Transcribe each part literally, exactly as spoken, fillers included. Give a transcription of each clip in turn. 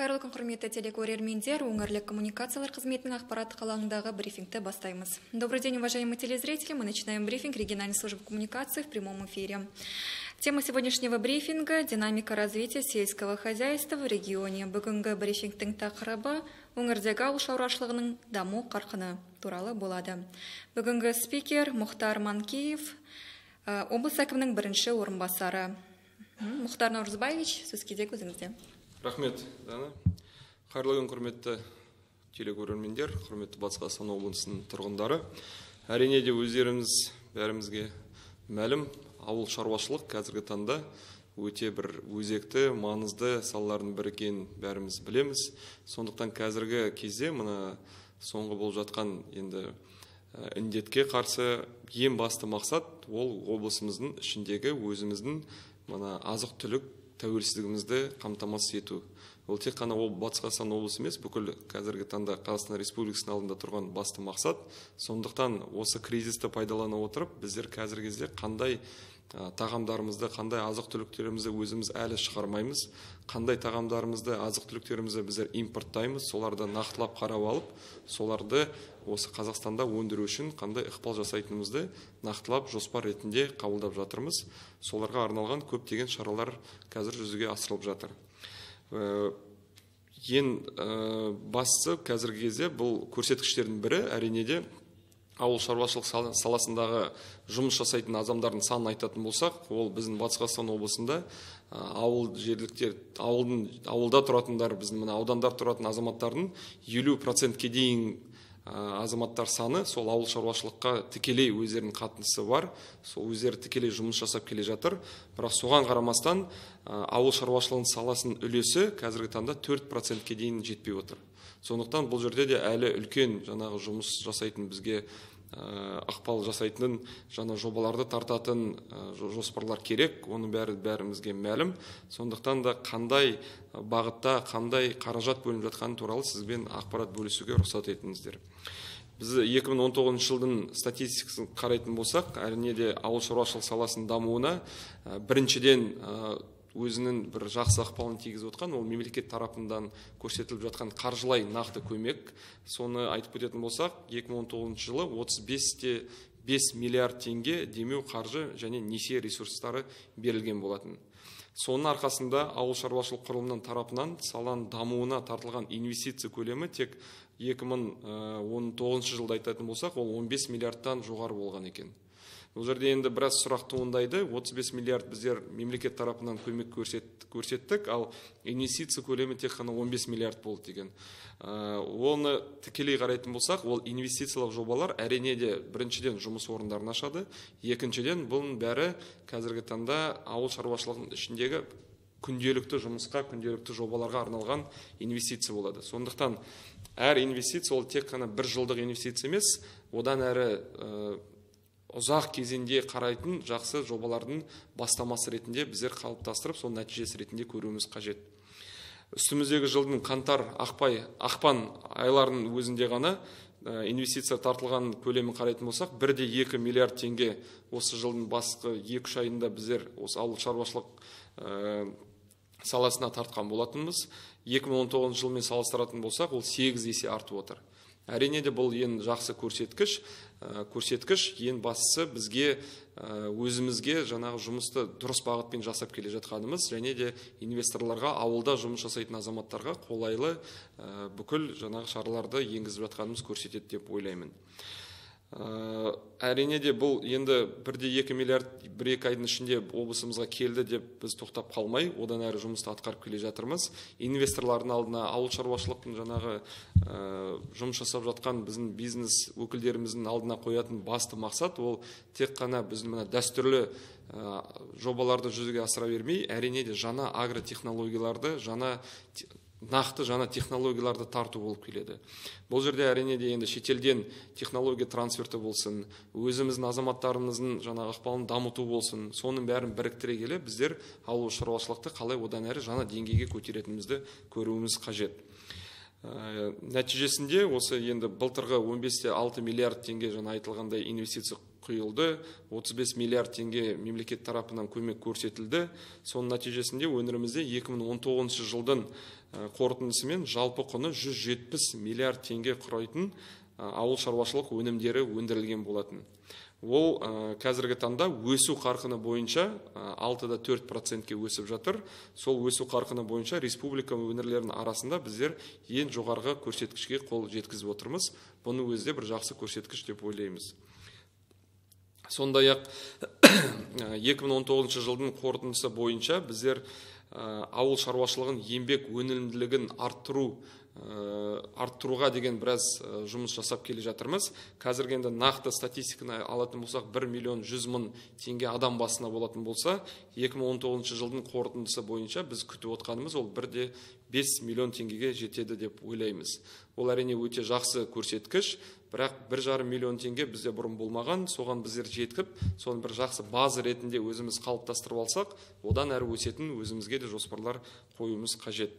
Кайырлы құрметті телекөрермендер, өңірлік коммуникациялар қызметінің ақпарат алаңындағы брифингті бастаймыз. Добрый день, уважаемые телезрители. Мы начинаем брифинг региональной службы коммуникации в прямом эфире. Тема сегодняшнего брифинга – динамика развития сельского хозяйства в регионе. Бүгінгі брифингтің тақырыбы өңірдегі ауыл шаруашылығының даму қарқыны туралы болады. Бүгінгі спикер Мухтар Манкиев, облыс әкімінің бірінші орынбасары. Мухтар Наурзбаевич, сөз кезек өзіңізде. Рахмет, Дана. Қайырлы күн, құрметті телекөрермендер, құрметті батыс Қазақстан облысының тұрғындары. Әрине де өздеріңіз бәрімізге мәлім, ауыл шаруашылық қазіргі таңда өте бір өзекті, маңызды салалардың бірі екенін бәріміз білеміз. Сондықтан қазіргі кезде мына соңғы болып жатқан енді індетке қарсы ең басты мақсат ол облысымыздың ішіндегі өзіміздің мына азық-түлік тәуелсіздігімізді қамтамасыз ету. Ол тек қана ол батыс Қазақстан облысы емес, бүкіл қазіргі таңда Қазақстан Республикасының алдында тұрған басты мақсат. Сондықтан осы кризисті пайдалана отырып, біздер қазіргі кезде қандай тағамдарымызды, қандай азық-түліктерімізді өзіміз әлі шығармаймыз, қандай тағамдарымызды, азық-түліктерімізді біздер импорттаймыз, соларды нақтылап қарап алып, соларды осы Қазақстанда өндіру үшін қандай ықпал жасайтынымызды нақтылап жоспар ретінде қабылдап жатырмыз. Соларға арналған көптеген шаралар қазір жүзеге асырылып жатыр. Ең бастысы қазіргі кезде бұл көрсеткіштердің бірі әрине де ауыл шаруашылық саласындағы жұмыс жасайтын адамдардың санын айтатын болсақ, ол біздің батыс Қазақстан облысында ауыл жерліктер, ауылда тұратындар, біздің мына аудандар тұратын азаматтардың елу процентке дейін азаматтар саны сол ауыл шаруашылыққа тікелей өздерінің қатынасы бар, сол өздері тікелей жұмыс жасап келе жатыр. Бірақ соған қарамастан ауыл шаруашылығының саласының үлесі қазіргі таңда төрт процентке дейін жетпей отыр. Сондықтан бұл жерде де әлі үлкен жаңағы жұмыс жасайтын, бізге ықпал жасайтын жаңа жобаларды тартатын жоспарлар керек, оның бәрі бәрімізге мәлім. Сондықтан да қандай бағытта, қандай қаражат бөлініп жатқаны туралы сізбен ақпарат бөлісуге рұқсат етіңіздер. Біз екі мың он тоғызыншы жылдың статистикасын қарайтын болсақ, әрине де ауыл шаруашылық саласының дамуына біріншіден өзінің бір жақсы ықпалын тигізіп отқан ол мемлекет тарапынан көрсетіліп жатқан қаржылай нақты көмек. Соны айтып өтетін болсақ, екі мың он тоғызыншы жылы отыз бес миллиард теңге демеу қаржы және несие ресурстары берілген болатын. Соның арқасында ауыл шаруашылық құрылымының тарапынан саланың дамуына тартылған инвестиция көлемі тек екі мың он тоғызыншы жылда айтатын болсақ, ол он бес миллиардтан жоғары болған екен. Бұл жерде енді біраз сұрақ туындайды. отыз бес миллиард біздер мемлекет тарапынан көмек көрсеттік, ал инвестиция көлемі тек қана он бес миллиард болды деген. Оны тікелей қарайтын болсақ, ол инвестициялық жобалар әрине де біріншіден жұмыс орындарын ашады, екіншіден бұның бәрі қазіргі таңда ауыл шаруашылығының ішіндегі күнделікті жұмысқа, күнделікті жобаларға арналған инвестиция болады. Сондықтан әр инвестиция ол тек қана бір жылдық инвестиция емес, одан әрі ұзақ кезеңде қарайтын жақсы жобалардың бастамасы ретінде біздер қалыптастырып, сол нәтижесі ретінде көруіміз қажет. Үстіміздегі жылдың қаңтар, ақпай, ақпан айларының өзінде ғана инвестиция тартылған көлемін қарайтын болсақ, бір де екі миллиард теңге осы жылдың басқы екі-үш айында біздер осы ауыл шаруашылық саласына тартқан болатынымыз. екі мың он тоғызыншы жылмен салыстыратын болсақ, ол сегіз есе артып отыр. Әрине де бұл ең жақсы көрсеткіш, көрсеткіш ең бастысы бізге өзімізге жаңағы жұмысты дұрыс бағытпен жасап келе жатқанымыз, және де инвесторларға, ауылда жұмыс жасайтын азаматтарға қолайлы бүкіл жаңағы шараларды енгізіп жатқанымыз көрсетеді деп ойлаймын. Әрине де бұл енді бір де екі миллиард бір екі айдың ішінде облысымызға келді деп біз тоқтап қалмай, одан әрі жұмысты атқарып келе жатырмыз. Инвесторлардың алдына ауыл шаруашылықтың жаңағы жұмыс жасап жатқан біздің бизнес өкілдеріміздің алдына қоятын басты мақсат ол тек қана біздің мына дәстүрлі жобаларды жүзеге асыра бермей, әрине де жаңа агротехнологияларды, жаңа нақты жаңа технологияларды тарту болып келеді. Бұл жерде әрине де енді шетелден технология трансферті болсын, өзіміздің азаматтарымыздың жаңа ықпалын дамыту болсын, соның бәрін біріктіре келе біздер ауыл шаруашылықты қалай одан әрі жаңа деңгейге көтеретінімізді көруіміз қажет. Нәтижесінде осы енді былтырғы он бесте алты миллиард теңге жаңа айтылғандай инвестиция құйылды, отыз бес миллиард теңге мемлекет тарапынан көмек көрсетілді. Соның нәтижесінде өңірімізде екі мың он тоғызыншы жылдың қорытындысымен жалпы құны жүз жетпіс миллиард теңге құрайтын ауыл шаруашылық өнімдері өндірілген болатын. Ол қазіргі таңда өсу қарқыны бойынша алты да төрт процентке өсіп жатыр. Сол өсу қарқыны бойынша республика өңірлерінің арасында біздер ең жоғарғы көрсеткішке қол жеткізіп отырмыз. Бұны өзде бір жақсы көрсеткіш деп ойлаймыз. Сондай-ақ екі мың он тоғызыншы жылдың қорытындысы бойынша біздер ауыл шаруашылығын еңбек өнімділігін арттыру арттыруға деген біраз жұмыс жасап келе жатырмыз. Қазіргі енді нақты статистиканы алатын болсақ, бір миллион жүз мың теңге адам басына болатын болса, екі мың он тоғызыншы жылдың қорытындысы бойынша біз күтіп отқанымыз ол бір де бес миллион теңгеге жетеді деп ойлаймыз. Ол әрине өте жақсы көрсеткіш, бірақ бір жарым миллион теңге бізде бұрын болмаған, соған біздер жеткіп, соны бір жақсы база ретінде өзіміз қалыптастырып алсақ, одан әрі өсетін өзімізге де жоспарлар қоюымыз қажет.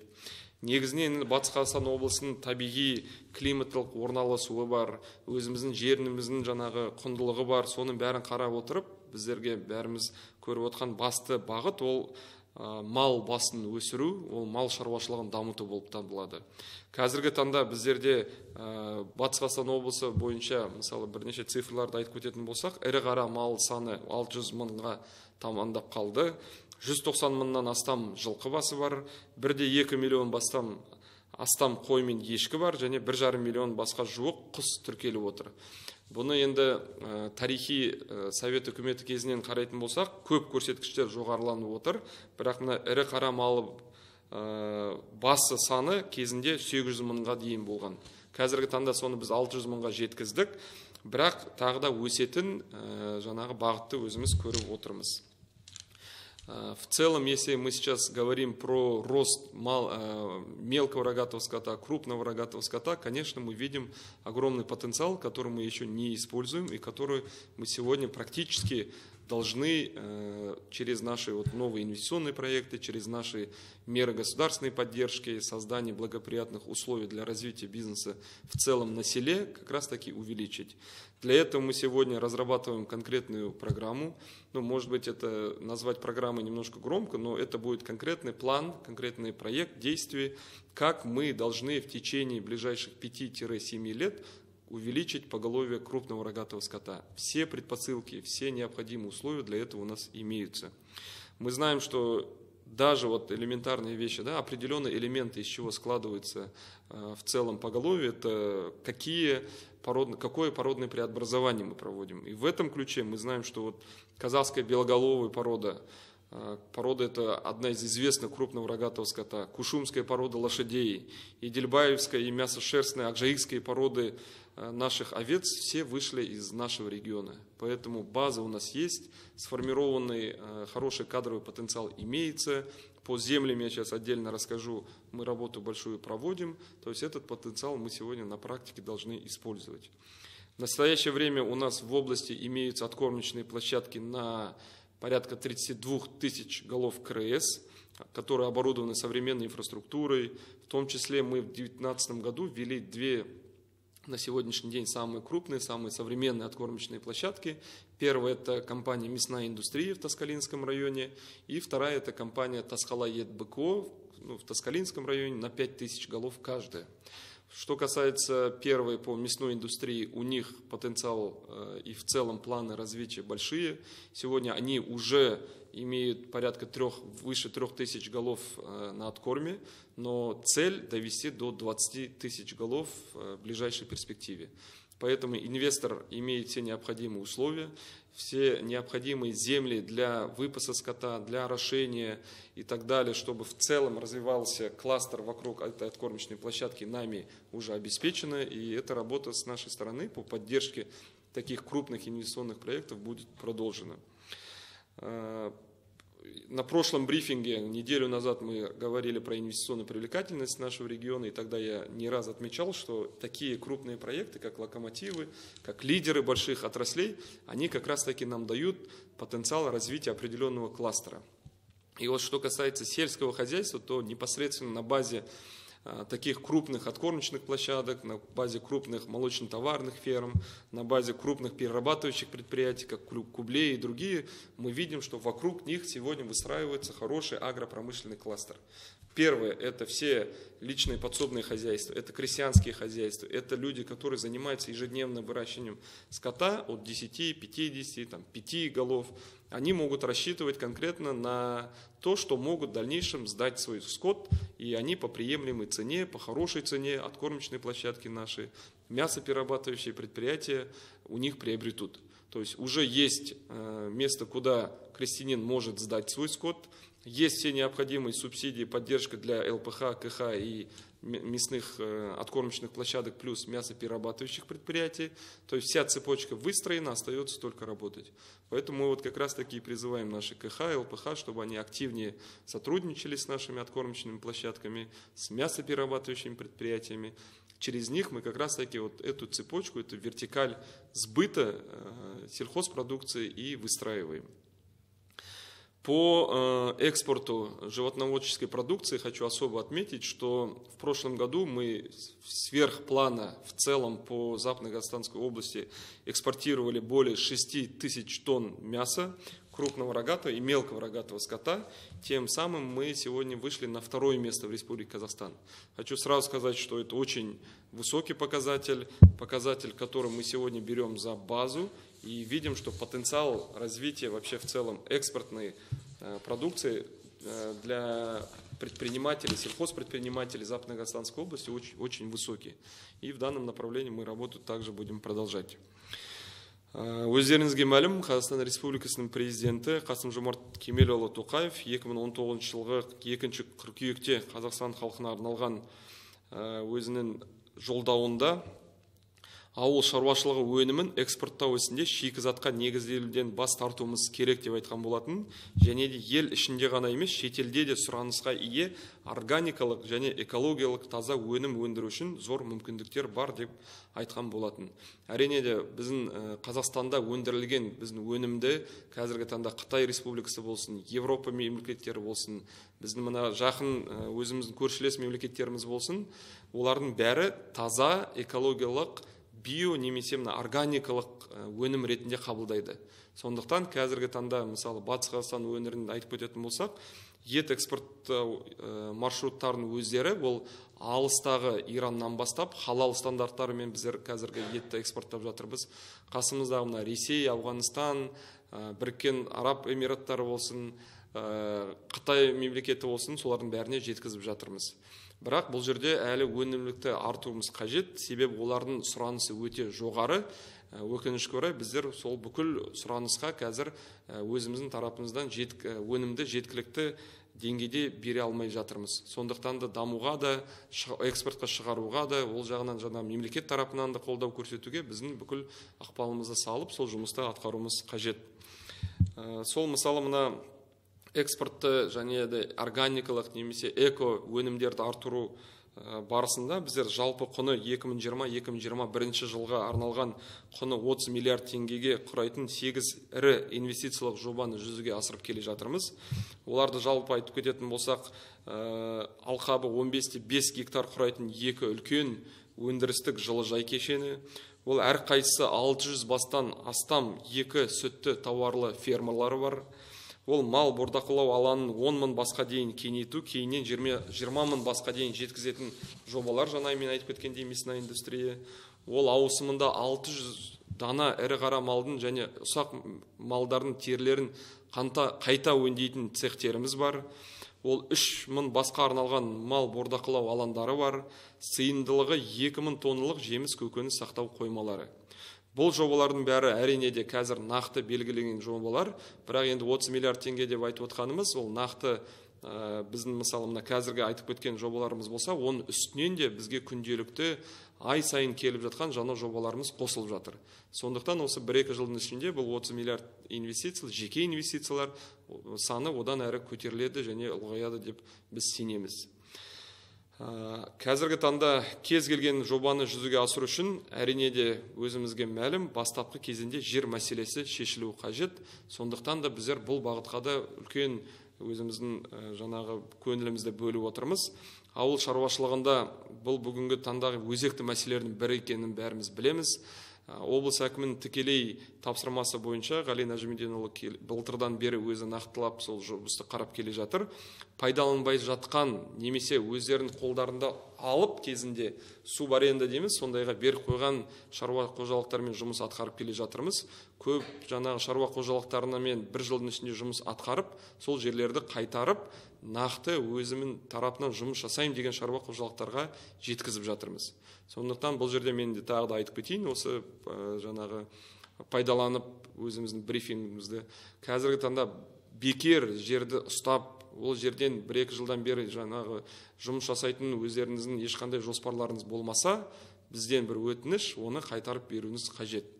Негізінен Батыс Қазақстан облысының табиғи климаттық орналасуы бар, өзіміздің жеріміздің жаңағы құндылығы бар, соның бәрін қарап отырып, біздерге бәріміз көріп отқан басты бағыт ол мал басын өсіру, ол мал шаруашылығын дамыту болып табылады. Қазіргі таңда біздерде Батыс Қазақстан облысы бойынша, мысалы, бірнеше цифрларды айтып кететін болсақ, ірі қара мал саны алты жүз мыңға тамандап қалды. жүз тоқсан мыңнан астам жылқы басы бар, бір де екі миллион бастам астам қой мен ешкі бар, және бір жарым миллион басқа жуық құс тіркеліп отыр. Бұны енді тарихи совет үкіметі кезінен қарайтын болсақ, көп көрсеткіштер жоғарыланып отыр, бірақ мына ірі қара малы басы саны кезінде сегіз жүз мыңға дейін болған. Қазіргі таңда соны біз алты жүз мыңға жеткіздік, бірақ тағы да өсетін жаңағы бағытты өзіміз көріп отырмыз. В целом, если мы сейчас говорим про рост мал, мелкого рогатого скота, крупного рогатого скота, конечно, мы видим огромный потенциал, который мы еще не используем и который мы сегодня практически должны через наши вот новые инвестиционные проекты, через наши меры государственной поддержки, создание благоприятных условий для развития бизнеса в целом на селе как раз таки увеличить. Для этого мы сегодня разрабатываем конкретную программу. Ну, может быть, это назвать программой немножко громко, но это будет конкретный план, конкретный проект действий, как мы должны в течение ближайших пяти-семи лет увеличить поголовье крупного рогатого скота. Все предпосылки, все необходимые условия для этого у нас имеются. Мы знаем, что даже вот элементарные вещи, да, определенные элементы, из чего складывается э, в целом поголовье, это какие пород, какое породное преобразование мы проводим. И в этом ключе мы знаем, что вот казахская белоголовая порода, порода это одна из известных крупного рогатого скота, кушумская порода лошадей, идельбаевская и мясошерстная, акжайыкские породы наших овец все вышли из нашего региона. Поэтому база у нас есть, сформированный хороший кадровый потенциал имеется. По землям я сейчас отдельно расскажу, мы работу большую проводим, то есть этот потенциал мы сегодня на практике должны использовать. В настоящее время у нас в области имеются откормочные площадки на порядка тридцати двух тысяч голов КРС, которые оборудованы современной инфраструктурой. В том числе мы в две тысячи девятнадцатом году ввели две на сегодняшний день самые крупные, самые современные откормочные площадки. Первая – это компания «Мясная индустрия» в Тоскалинском районе. И вторая – это компания «Тоскала ЕДБКО» в Тоскалинском районе на пять тысяч голов каждая. Что касается первой по мясной индустрии, у них потенциал и в целом планы развития большие. Сегодня они уже имеют порядка трех, выше трех тысяч голов на откорме, но цель довести до двадцати тысяч голов в ближайшей перспективе. Поэтому инвестор имеет все необходимые условия, все необходимые земли для выпаса скота, для орошения и так далее, чтобы в целом развивался кластер вокруг этой откормочной площадки, нами уже обеспечено. И эта работа с нашей стороны по поддержке таких крупных инвестиционных проектов будет продолжена. На прошлом брифинге, неделю назад, мы говорили про инвестиционную привлекательность нашего региона, и тогда я не раз отмечал, что такие крупные проекты, как локомотивы, как лидеры больших отраслей, они как раз-таки нам дают потенциал развития определенного кластера. И вот что касается сельского хозяйства, то непосредственно на базе таких крупных откормочных площадок, на базе крупных молочно-товарных ферм, на базе крупных перерабатывающих предприятий, как Кубле и другие, мы видим, что вокруг них сегодня выстраивается хороший агропромышленный кластер. Первое – это все личные подсобные хозяйства, это крестьянские хозяйства, это люди, которые занимаются ежедневным выращиванием скота от десяти, пятидесяти, пяти голов. Они могут рассчитывать конкретно на то, что могут в дальнейшем сдать свой скот, и они по приемлемой цене, по хорошей цене, откормочные площадки наши, мясоперерабатывающие предприятия у них приобретут. То есть уже есть место, куда крестьянин может сдать свой скот. Есть все необходимые субсидии, поддержка для ЛПХ, КХ и мясных откормочных площадок плюс мясоперерабатывающих предприятий. То есть вся цепочка выстроена, остается только работать. Поэтому мы вот как раз таки призываем наши КХ и ЛПХ, чтобы они активнее сотрудничали с нашими откормочными площадками, с мясоперерабатывающими предприятиями. Через них мы как раз таки вот эту цепочку, эту вертикаль сбыта сельхозпродукции и выстраиваем. По экспорту животноводческой продукции хочу особо отметить, что в прошлом году мы сверх плана в целом по Западно-Казахстанской области экспортировали более шести тысяч тонн мяса, крупного рогатого и мелкого рогатого скота. Тем самым мы сегодня вышли на второе место в Республике Казахстан. Хочу сразу сказать, что это очень высокий показатель, показатель, который мы сегодня берем за базу. И видим, что потенциал развития вообще в целом экспортной продукции для предпринимателей, сельхозпредпринимателей Западно-Казахстанской области очень, очень высокий. И в данном направлении мы работу также будем продолжать. Өздеріңізге мәлім, Қазақстан Республикасының президенті Қасым-Жомарт Кемелұлы Тоқаев екі мың он тоғызыншы жылғы екінші қыркүйекте Қазақстан халқына арналған өзінің жолдауында ауыл шаруашылығы өнімін экспорттау ісінде шикізатқа негізделуден бас тартуымыз керек деп айтқан болатын, және де ел ішінде ғана емес, шетелде де сұранысқа ие органикалық және экологиялық таза өнім өндіру үшін зор мүмкіндіктер бар деп айтқан болатын. Әрине де біздің Қазақстанда өндірілген біздің өнімді қазіргі таңда Қытай Республикасы болсын, Европа мемлекеттері болсын, біздің мына жақын өзіміздің көршілес мемлекеттеріміз болсын, олардың бәрі таза экологиялық био немесе мына органикалық өнім ретінде қабылдайды. Сондықтан қазіргі таңда мысалы Батыс Қазақстан өңірінде айтып өтетін болсақ, ет экспорт маршруттарының өздері ол алыстағы Ираннан бастап халал стандарттарымен біздер қазіргі етті экспорттап жатырмыз. Қасымызда мына Ресей, Ауғанстан, Біріккен Араб Эмираттары болсын, Қытай мемлекеті болсын, солардың бәріне жеткізіп жатырмыз. Бірақ бұл жерде әлі өнімділікті артуымыз қажет, себебі олардың сұранысы өте жоғары. Өкінішке орай біздер сол бүкіл сұранысқа қазір өзіміздің тарапымыздан жетк... өнімді жеткілікті деңгейде бере алмай жатырмыз. Сондықтан да дамуға да, экспортқа шығаруға да, ол жағынан жаңа мемлекет тарапынан да қолдау көрсетуге біздің бүкіл ықпалымызды салып, сол жұмысты атқаруымыз қажет. Сол мысалы мына экспортты және де органикалық немесе эко өнімдерді артыру барысында біздер жалпы құны екі мың жиырма - екі мың жиырма бірінші жылға арналған құны отыз миллиард теңгеге құрайтын сегіз ірі инвестициялық жобаны жүзеге асырып келе жатырмыз. Оларды жалпы айтып кететін болсақ, алқабы он бестен бес гектар құрайтын екі үлкен өндірістік жылыжай кешені. Ол әр қайсысы алты жүз бастан астам екі сүтті тауарлы фермалары бар. Ол мал бордақылау алаңын он мың басқа дейін кеңейту, кейіннен жиырма мың басқа дейін жеткізетін жобалар, жаңа мен айтып кеткендей, мясная индустрия. Ол ауысымында алты жүз дана ірі қара малдың және ұсақ малдардың терілерін қайта өңдейтін цехтеріміз бар. Ол үш мың басқа арналған мал бордақылау алаңдары бар. Сыйымдылығы екі мың тонналық жеміс көкөніс сақтау қоймалары. Бұл жобалардың бәрі әрине де қазір нақты белгілеген жобалар, бірақ енді отыз миллиард теңге деп айтып отқанымыз, ол нақты ә, біздің мысалы қазіргі айтып өткен жобаларымыз болса, оның үстінен де бізге күнделікті ай сайын келіп жатқан жаңа жобаларымыз қосылып жатыр. Сондықтан осы бір екі жылдың ішінде бұл отыз миллиард инвестициялар, жеке инвестициялар саны одан әрі көтеріледі және ұлғаяды деп біз сенеміз. Қазіргі таңда кез келген жобаны жүзеге асыру үшін әрине де өзімізге мәлім бастапқы кезінде жер мәселесі шешілуі қажет. Сондықтан да біздер бұл бағытқа да үлкен өзіміздің жаңағы көңілімізді бөліп отырмыз. Ауыл шаруашылығында бұл бүгінгі таңдағы өзекті мәселелердің бірі екенін бәріміз білеміз. Облыс әкімінің тікелей тапсырмасы бойынша Ғали Нәжімеденұлы былтырдан бері өзі нақтылап сол жұмысты қарап келе жатыр. Пайдаланбай жатқан немесе өздерінің қолдарында алып кезінде суб аренда дейміз, сондайға беріп қойған шаруа қожалықтарымен жұмыс атқарып келе жатырмыз. Көп жаңағы шаруа қожалықтарымен бір жылдың ішінде жұмыс атқарып, сол жерлерді қайтарып, нақты өзімін тарапынан жұмыс жасаймын деген шаруа қожалықтарға жеткізіп жатырмыз. Сондықтан бұл жерде мен де тағы да айтып кетейін, осы жаңағы пайдаланып өзіміздің брифингімізді. Қазіргі таңда бекер жерді ұстап, ол жерден бір-екі жылдан бері жаңағы жұмыс жасайтын өздеріңіздің ешқандай жоспарларыңыз болмаса, бізден бір өтініш, оны қайтарып беруіңіз қажет.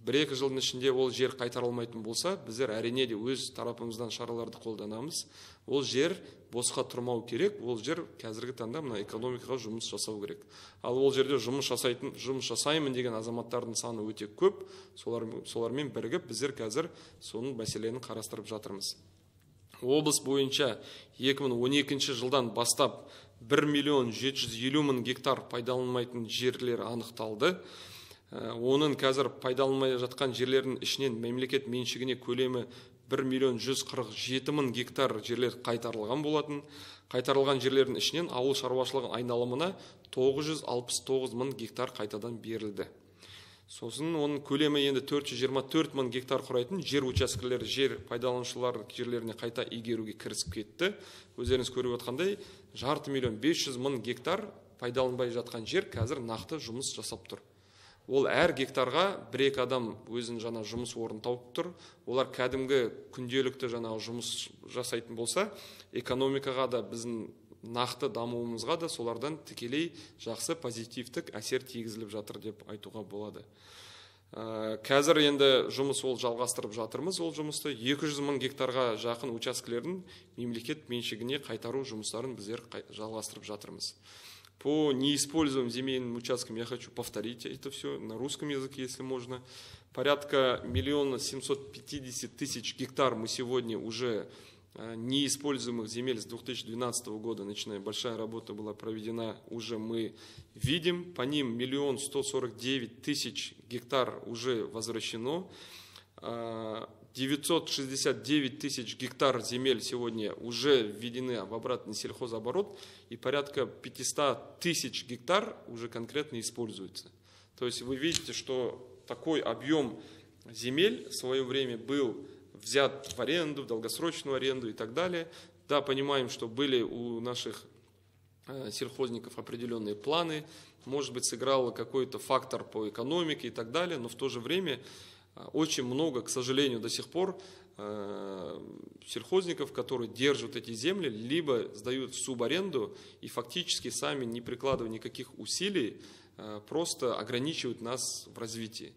Бір-екі жылдың ішінде ол жер қайтарылмайтын болса, біздер әрине де өз тарапымыздан шараларды қолданамыз. Ол жер босқа тұрмау керек, ол жер қазіргі таңда мына экономикаға жұмыс жасау керек. Ал ол жерде жұмыс жасайтын, жұмыс жасаймын деген азаматтардың саны өте көп. Солар, солармен бірігіп біздер қазір соның мәселені қарастырып жатырмыз. Облыс бойынша екі мың он екінші жылдан бастап бір миллион жеті жүз елу мың гектар пайдаланылмайтын жерлер анықталды. Оның қазір пайдаланылмай жатқан жерлердің ішінен мемлекет меншігіне көлемі бір миллион жүз қырық жеті мың гектар жерлер қайтарылған болатын. Қайтарылған жерлердің ішінен ауыл шаруашылығы айналымына тоғыз жүз алпыс тоғыз мың гектар қайтадан берілді. Сосын оның көлемі енді төрт жүз жиырма төрт мың гектар құрайтын жер учаскелері жер пайдаланушылар жерлеріне қайта игеруге кірісіп кетті. Өздеріңіз көріп отқандай, жарты миллион бес жүз мың гектар пайдаланбай жатқан жер қазір нақты жұмыс жасап тұр. Ол әр гектарға бір-екі адам өзін жаңа жұмыс орнын тауып тұр. Олар кәдімгі күнделікті жаңа жұмыс жасайтын болса, экономикаға да біздің нақты дамуымызға да солардан тікелей жақсы позитивтік әсер тигізіліп жатыр деп айтуға болады. Қазір енді жұмыс ол жалғастырып жатырмыз. Ол жұмысты екі жүз мың гектарға жақын учаскелердің мемлекет меншігіне қайтару жұмыстарын біздер жалғастырып жатырмыз. По неиспользуемым земельным участкам я хочу повторить это все на русском языке, если можно. Порядка один миллион семьсот пятьдесят тысяч гектар мы сегодня уже неиспользуемых земель с две тысячи двенадцатого года, начиная большая работа была проведена, уже мы видим. По ним один миллион сто сорок девять тысяч гектар уже возвращено. девятьсот шестьдесят девять тысяч гектар земель сегодня уже введены в обратный сельхозоборот. И порядка пятьсот тысяч гектар уже конкретно используется. То есть вы видите, что такой объем земель в свое время был взят в аренду, в долгосрочную аренду и так далее. Да, понимаем, что были у наших сельхозников определенные планы, может быть, сыграл какой-то фактор по экономике и так далее, но в то же время очень много, к сожалению, до сих пор сельхозников, которые держат эти земли, либо сдают в субаренду и фактически сами, не прикладывая никаких усилий, просто ограничивают нас в развитии.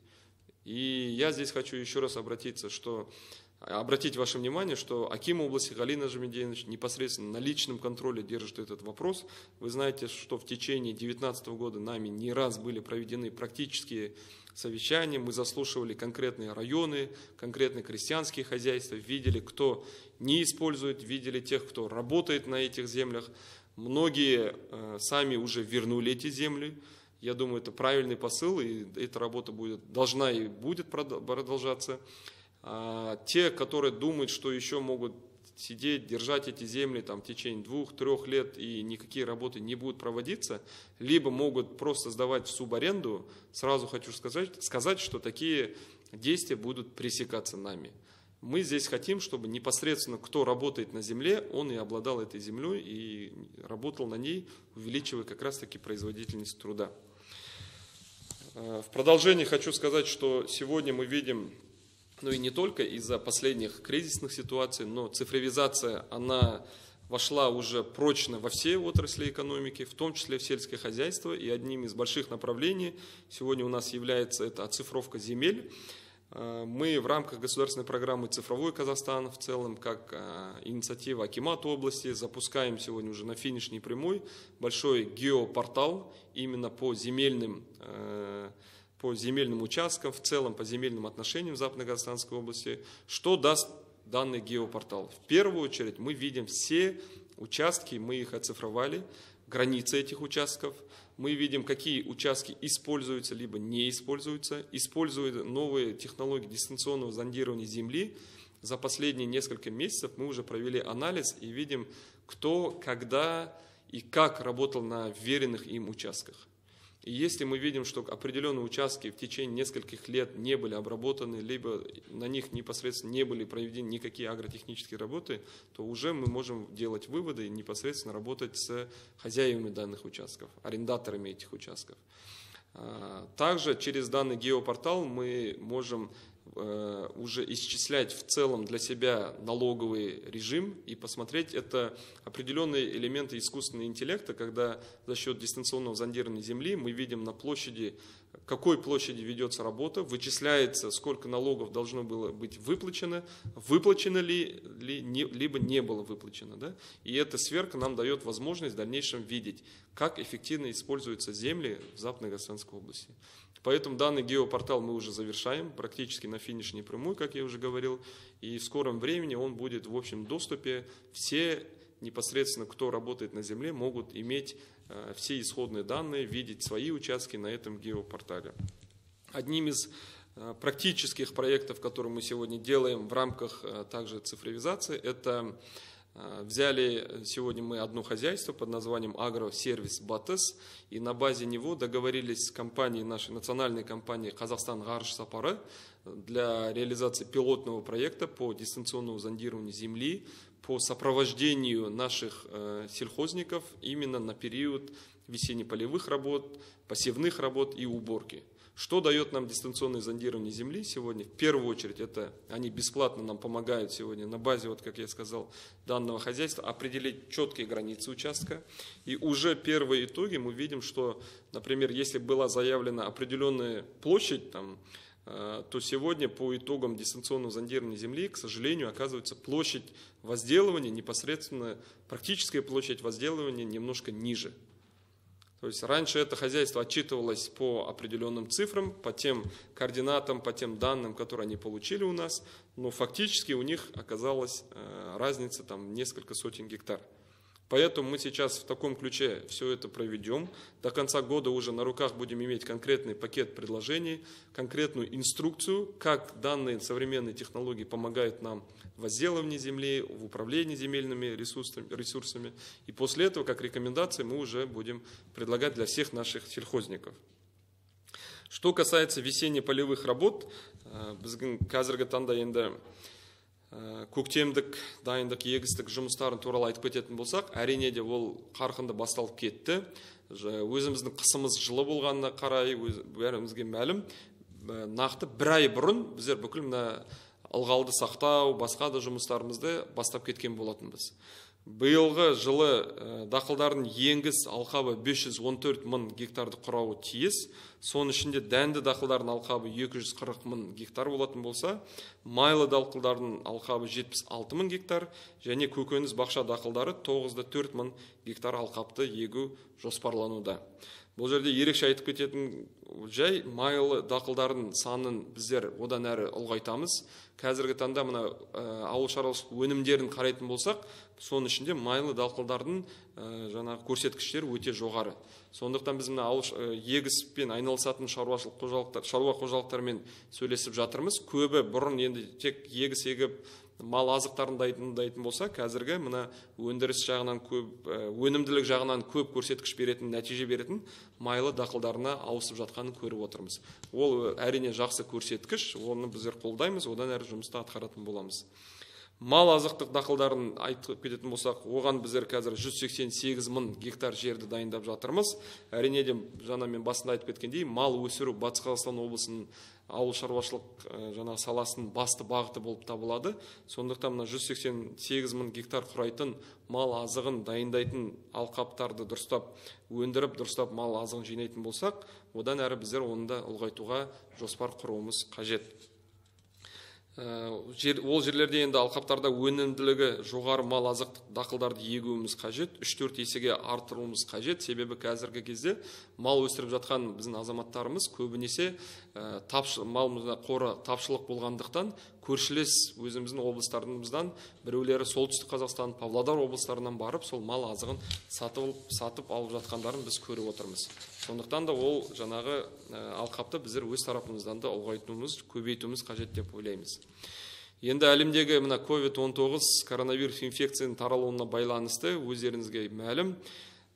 И я здесь хочу еще раз обратиться, что обратить ваше внимание, что аким области Галина Жемедеевич непосредственно на личном контроле держит этот вопрос. Вы знаете, что в течение две тысячи девятнадцатого года нами не раз были проведены практические совещания, мы заслушивали конкретные районы, конкретные крестьянские хозяйства, видели, кто не использует, видели тех, кто работает на этих землях. Многие сами уже вернули эти земли. Я думаю, это правильный посыл, и эта работа будет, должна и будет продолжаться. А те, которые думают, что еще могут сидеть, держать эти земли там, в течение двух-трех лет, и никакие работы не будут проводиться, либо могут просто сдавать в субаренду, сразу хочу сказать, сказать, что такие действия будут пресекаться нами. Мы здесь хотим, чтобы непосредственно кто работает на земле, он и обладал этой землей, и работал на ней, увеличивая как раз-таки производительность труда. В продолжение хочу сказать, что сегодня мы видим, ну и не только из-за последних кризисных ситуаций, но цифровизация, она вошла уже прочно во все отрасли экономики, в том числе в сельское хозяйство, и одним из больших направлений сегодня у нас является это оцифровка земель. Мы в рамках государственной программы «Цифровой Казахстан» в целом, как инициатива акимата области, запускаем сегодня уже на финишной прямой большой геопортал именно по земельным, по земельным участкам, в целом по земельным отношениям Западно-Казахстанской области, что даст данный геопортал. В первую очередь мы видим все участки, мы их оцифровали, границы этих участков. Мы видим, какие участки используются, либо не используются. Используя новые технологии дистанционного зондирования земли, за последние несколько месяцев мы уже провели анализ и видим, кто, когда и как работал на вверенных им участках. И если мы видим, что определенные участки в течение нескольких лет не были обработаны, либо на них непосредственно не были проведены никакие агротехнические работы, то уже мы можем делать выводы и непосредственно работать с хозяевами данных участков, арендаторами этих участков. Также через данный геопортал мы можем уже исчислять в целом для себя налоговый режим и посмотреть, это определенные элементы искусственного интеллекта, когда за счет дистанционного зондирования земли мы видим на площади, какой площади ведется работа, вычисляется, сколько налогов должно было быть выплачено, выплачено ли, ли не, либо не было выплачено. Да? И эта сверка нам дает возможность в дальнейшем видеть, как эффективно используются земли в Западной Казахстанской области. Поэтому данный геопортал мы уже завершаем, практически на финишной прямой, как я уже говорил, и в скором времени он будет в общем доступе. Все непосредственно, кто работает на земле, могут иметь э, все исходные данные, видеть свои участки на этом геопортале. Одним из э, практических проектов, которые мы сегодня делаем в рамках э, также цифровизации, это э, взяли сегодня мы одно хозяйство под названием «Агросервис БАТЭС», и на базе него договорились с компанией, нашей национальной компанией «Казахстан Гарш Сапары» для реализации пилотного проекта по дистанционному зондированию земли, по сопровождению наших э, сельхозников именно на период весенне-полевых работ, посевных работ и уборки. Что дает нам дистанционное зондирование земли сегодня? В первую очередь, это они бесплатно нам помогают сегодня на базе, вот как я сказал, данного хозяйства определить четкие границы участка. И уже первые итоги мы видим, что, например, если была заявлена определенная площадь, там, то сегодня по итогам дистанционного зондирования земли, к сожалению, оказывается площадь возделывания, непосредственно практическая площадь возделывания немножко ниже. То есть раньше это хозяйство отчитывалось по определенным цифрам, по тем координатам, по тем данным, которые они получили у нас, но фактически у них оказалась разница там несколько сотен гектар. Поэтому мы сейчас в таком ключе все это проведем. До конца года уже на руках будем иметь конкретный пакет предложений, конкретную инструкцию, как данные современные технологии помогают нам в возделывании земли, в управлении земельными ресурсами. И после этого, как рекомендации, мы уже будем предлагать для всех наших сельхозников. Что касается весенне-полевых работ, көктемдік, дайындық, егістік жұмыстарын туралы айтып кететін болсақ, әрине де ол қарқынды басталып кетті. Өзіміздің қысымыз жылы болғанына қарай, бәрімізге мәлім, нақты бір ай бұрын біздер бүкіл ылғалды сақтау, басқа да жұмыстарымызды бастап кеткен болатынбыз. Биылғы жылы дақылдардың еңгіз алқабы бес жүз он төрт мың гектарды құрауы тиіс. Соның ішінде дәнді дақылдардың алқабы екі жүз қырық мың гектар болатын болса, майлы дақылдардың алқабы жетпіс алты мың гектар, және көкөніс бақша дақылдары тоғыз да төрт мың гектар алқапты егу жоспарлануда. Бұл жерде ерекше айтып кететін жай, майлы дақылдардың санын біздер одан әрі ұлғайтамыз. Қазіргі таңда мына ауыл шаруашылық өнімдерін қарайтын болсақ, соның ішінде майлы дақылдардың жаңағы көрсеткіштері өте жоғары. Сондықтан біз мына ауыл егіспен айналысатын шаруашылық қожалықтар, шаруа қожалықтарымен сөйлесіп жатырмыз. Көбі бұрын енді тек егіс егіп мал азықтарын дайындайтын болса, қазіргі мына өндіріс жағынан көп, өнімділік жағынан көп көрсеткіш беретін, нәтиже беретін майлы дақылдарына ауысып жатқанын көріп отырмыз. Ол әрине жақсы көрсеткіш, оны біздер қолдаймыз, одан әрі жұмысты атқаратын боламыз. Мал азықтық дақылдарын айтып кететін болсақ, оған біздер қазір жүз сексен сегіз мың гектар жерді дайындап жатырмыз. Әрине де жаңа мен басында айтып кеткендей, мал өсіру Батыс Қазақстан облысының ауыл шаруашылық жаңа саласының басты бағыты болып табылады. Сондықтан мына жүз сексен сегіз мың гектар құрайтын мал азығын дайындайтын алқаптарды дұрыстап өндіріп, дұрыстап мал азығын жинайтын болсақ, одан әрі біздер оны да ұлғайтуға жоспар құруымыз қажет. Ол жерлерде енді алқаптарда өнімділігі жоғары мал азықтық дақылдарды егуіміз қажет, үш төрт есеге артыруымыз қажет. Себебі қазіргі кезде мал өсіріп жатқан біздің азаматтарымыз көбінесе мал қоры тапшылық болғандықтан көршілес өзіміздің облыстарымыздан біреулері солтүстік Қазақстан, Павлодар облыстарынан барып, сол мал азығын сатып алып жатқандарын біз көріп отырмыз. Сондықтан да ол жаңағы алқапты біздер өз тарапымыздан да ұлғайтуымыз, көбейтуіміз қажет деп ойлаймыз. Енді әлемдегі мына ковид он тоғыз коронавирус инфекцияның таралуына байланысты өздеріңізге мәлім.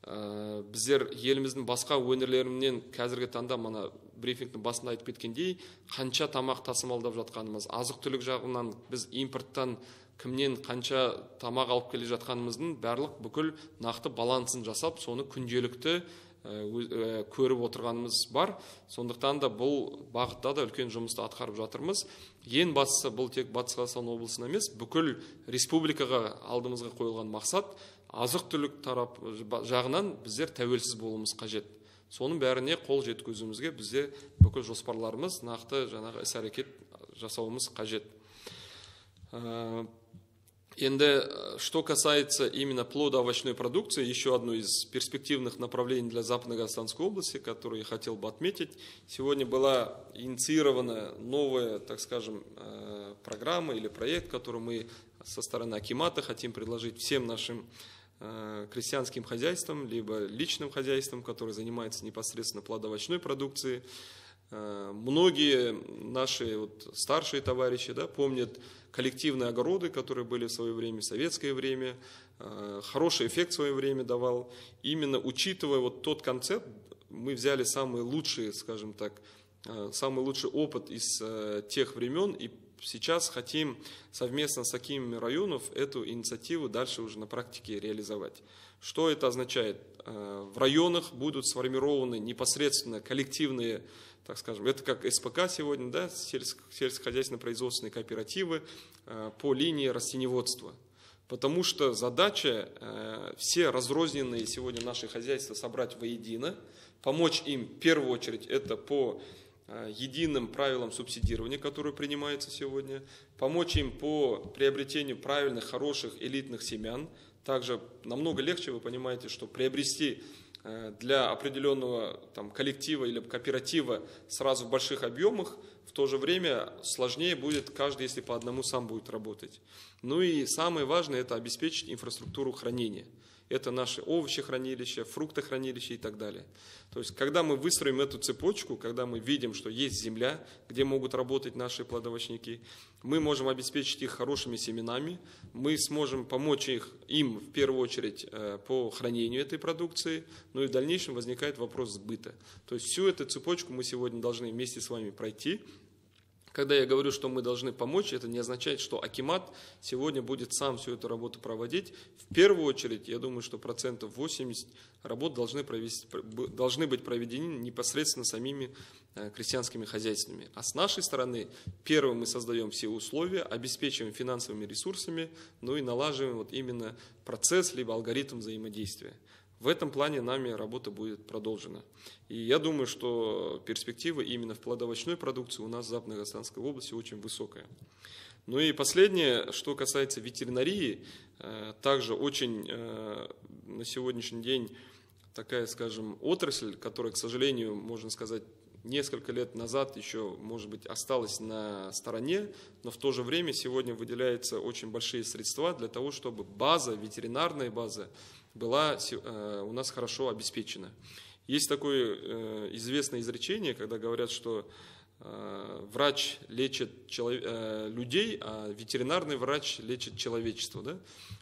Біздер еліміздің басқа өңірлерінен қазіргі таңда мына брифингтің басында айтып кеткендей, қанша тамақ тасымалдап жатқанымыз, азық-түлік жағынан біз импорттан кімнен қанша тамақ алып келе жатқанымыздың барлық бүкіл нақты балансын жасап, соны күнделікті көріп отырғанымыз бар. Сондықтан да бұл бағытта да үлкен жұмысты атқарып жатырмыз. Ең бастысы бұл тек Батыс Қазақстан облысына емес, бүкіл республикаға алдымызға қойылған мақсат азық-түлік тарап жағынан біздер тәуелсіз болуымыз қажет. Соның бәріне қол жеткізуімізге бізде бүкіл жоспарларымыз нақты жаңағы іс-әрекет жасауымыз қажет. Енді, что касается именно плодоовощной продукции, еще одно из перспективных направлений для Западно-Казахстанской области, которое я хотел бы отметить. Сегодня была инициирована новая, так скажем, программа или проект, который мы со стороны акимата хотим предложить всем нашим крестьянским хозяйствам, либо личным хозяйствам, которые занимаются непосредственно плодоовощной продукцией. Многие наши вот старшие товарищи, да, помнят коллективные огороды, которые были в свое время, в советское время. Хороший эффект в свое время давал. Именно учитывая вот тот концепт, мы взяли самые лучшие, скажем так, самый лучший опыт из тех времен и сейчас хотим совместно с акимами районов эту инициативу дальше уже на практике реализовать. Что это означает? В районах будут сформированы непосредственно коллективные, так скажем, это как СПК сегодня, да, сельскохозяйственно-производственные кооперативы по линии растениеводства. Потому что задача э, все разрозненные сегодня наши хозяйства собрать воедино, помочь им в первую очередь это по э, единым правилам субсидирования, которые принимаются сегодня, помочь им по приобретению правильных, хороших, элитных семян. Также намного легче, вы понимаете, что приобрести э, для определенного там, коллектива или кооператива сразу в больших объемах, в то же время сложнее будет каждый, если по одному сам будет работать. Ну и самое важное – это обеспечить инфраструктуру хранения. Это наши овощехранилища, фруктохранилища и так далее. То есть, когда мы выстроим эту цепочку, когда мы видим, что есть земля, где могут работать наши плодовощники, мы можем обеспечить их хорошими семенами, мы сможем помочь их, им в первую очередь по хранению этой продукции, ну и в дальнейшем возникает вопрос сбыта. То есть, всю эту цепочку мы сегодня должны вместе с вами пройти. Когда я говорю, что мы должны помочь, это не означает, что акимат сегодня будет сам всю эту работу проводить. В первую очередь, я думаю, что процентов восемьдесят работ должны, провести, должны быть проведены непосредственно самими крестьянскими хозяйствами. А с нашей стороны, первым мы создаем все условия, обеспечиваем финансовыми ресурсами, ну и налаживаем вот именно процесс либо алгоритм взаимодействия. В этом плане нами работа будет продолжена. И я думаю, что перспектива именно в плодовочной продукции у нас в Западно-Казахстанской области очень высокая. Ну и последнее, что касается ветеринарии, также очень на сегодняшний день такая, скажем, отрасль, которая, к сожалению, можно сказать, несколько лет назад еще, может быть, осталась на стороне, но в то же время сегодня выделяются очень большие средства для того, чтобы база, ветеринарная база, была у нас хорошо обеспечена. Есть такое известное изречение, когда говорят, что врач лечит людей, а ветеринарный врач лечит человечество. Да?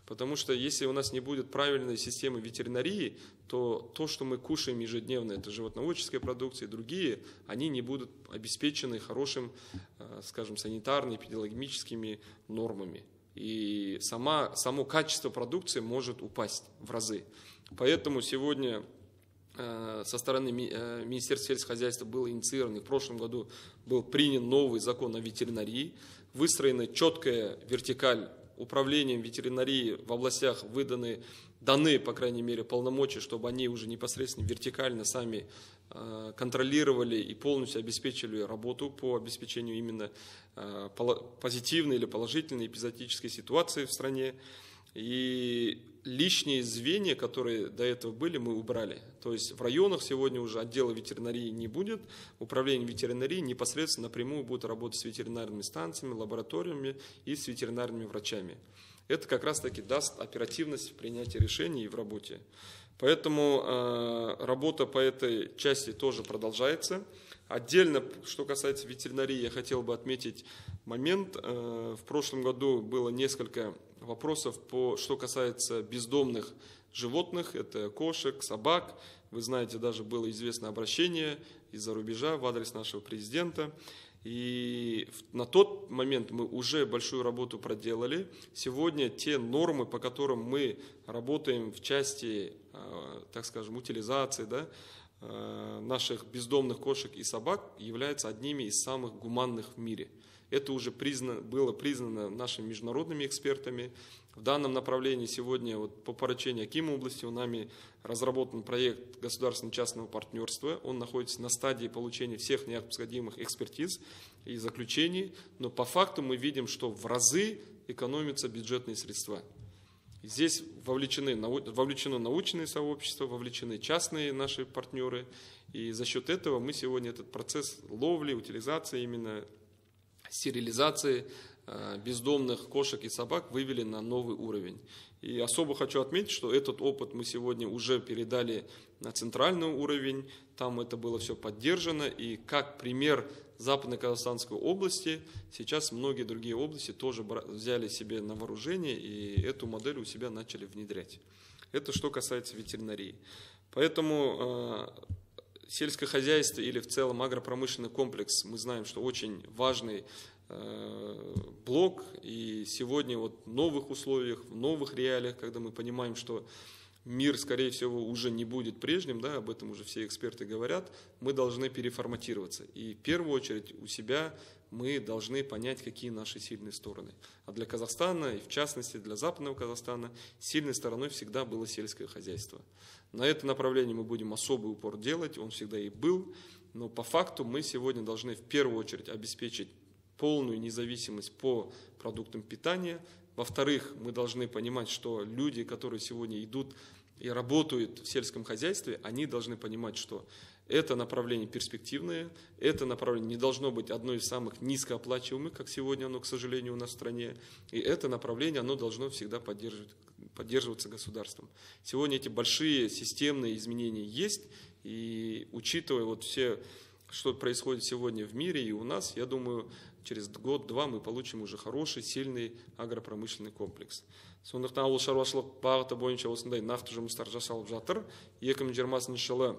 Потому что если у нас не будет правильной системы ветеринарии, то то, что мы кушаем ежедневно, это животноводческая продукция и другие, они не будут обеспечены хорошим, скажем, санитарными, эпидемиологическими нормами. И сама, само качество продукции может упасть в разы. Поэтому сегодня со стороны Министерства сельского хозяйства был инициирован, в прошлом году был принят новый закон о ветеринарии, выстроена четкая вертикаль управлением ветеринарии в областях, выданы, даны, по крайней мере, полномочия, чтобы они уже непосредственно вертикально сами контролировали и полностью обеспечили работу по обеспечению именно позитивной или положительной эпизодической ситуации в стране. И лишние звенья, которые до этого были, мы убрали. То есть в районах сегодня уже отдела ветеринарии не будет. Управление ветеринарии непосредственно напрямую будет работать с ветеринарными станциями, лабораториями и с ветеринарными врачами. Это как раз таки даст оперативность в принятии решений и в работе. Поэтому э, работа по этой части тоже продолжается. Отдельно, что касается ветеринарии, я хотел бы отметить момент. Э, в прошлом году было несколько вопросов, по, что касается бездомных животных. Это кошек, собак. Вы знаете, даже было известно обращение из-за рубежа в адрес нашего президента. И на тот момент мы уже большую работу проделали. Сегодня те нормы, по которым мы работаем в части, так скажем, утилизации, да, наших бездомных кошек и собак, являются одними из самых гуманных в мире. Это уже признано, было признано нашими международными экспертами. В данном направлении сегодня вот по поручению Аким области у нами разработан проект государственно-частного партнерства. Он находится на стадии получения всех необходимых экспертиз и заключений. Но по факту мы видим, что в разы экономятся бюджетные средства. Здесь вовлечены, вовлечено научное сообщество, вовлечены частные наши партнеры. И за счет этого мы сегодня этот процесс ловли, утилизации именно стерилизации бездомных кошек и собак вывели на новый уровень. И особо хочу отметить, что этот опыт мы сегодня уже передали на центральный уровень, там это было все поддержано, и как пример Западно-Казахстанской области, сейчас многие другие области тоже взяли себе на вооружение и эту модель у себя начали внедрять. Это что касается ветеринарии. Поэтому сельское хозяйство или в целом агропромышленный комплекс, мы знаем, что очень важный блок, и сегодня вот в новых условиях, в новых реалиях, когда мы понимаем, что мир, скорее всего, уже не будет прежним, да, об этом уже все эксперты говорят, мы должны переформатироваться. И в первую очередь у себя мы должны понять, какие наши сильные стороны. А для Казахстана, и в частности для Западного Казахстана, сильной стороной всегда было сельское хозяйство. На это направление мы будем особый упор делать, он всегда и был, но по факту мы сегодня должны в первую очередь обеспечить полную независимость по продуктам питания. Во-вторых, мы должны понимать, что люди, которые сегодня идут и работают в сельском хозяйстве, они должны понимать, что это направление перспективное, это направление не должно быть одной из самых низкооплачиваемых, как сегодня оно, к сожалению, у нас в стране, и это направление, оно должно всегда поддерживаться государством. Сегодня эти большие системные изменения есть, и учитывая вот все, что происходит сегодня в мире и у нас, я думаю, через год-два мы получим уже хороший, сильный агропромышленный комплекс. Сондықтан ауыл шаруашылық бағыты бойынша осындай нақты жұмыстар жасалып жатыр. екі мың жиырмасыншы жылы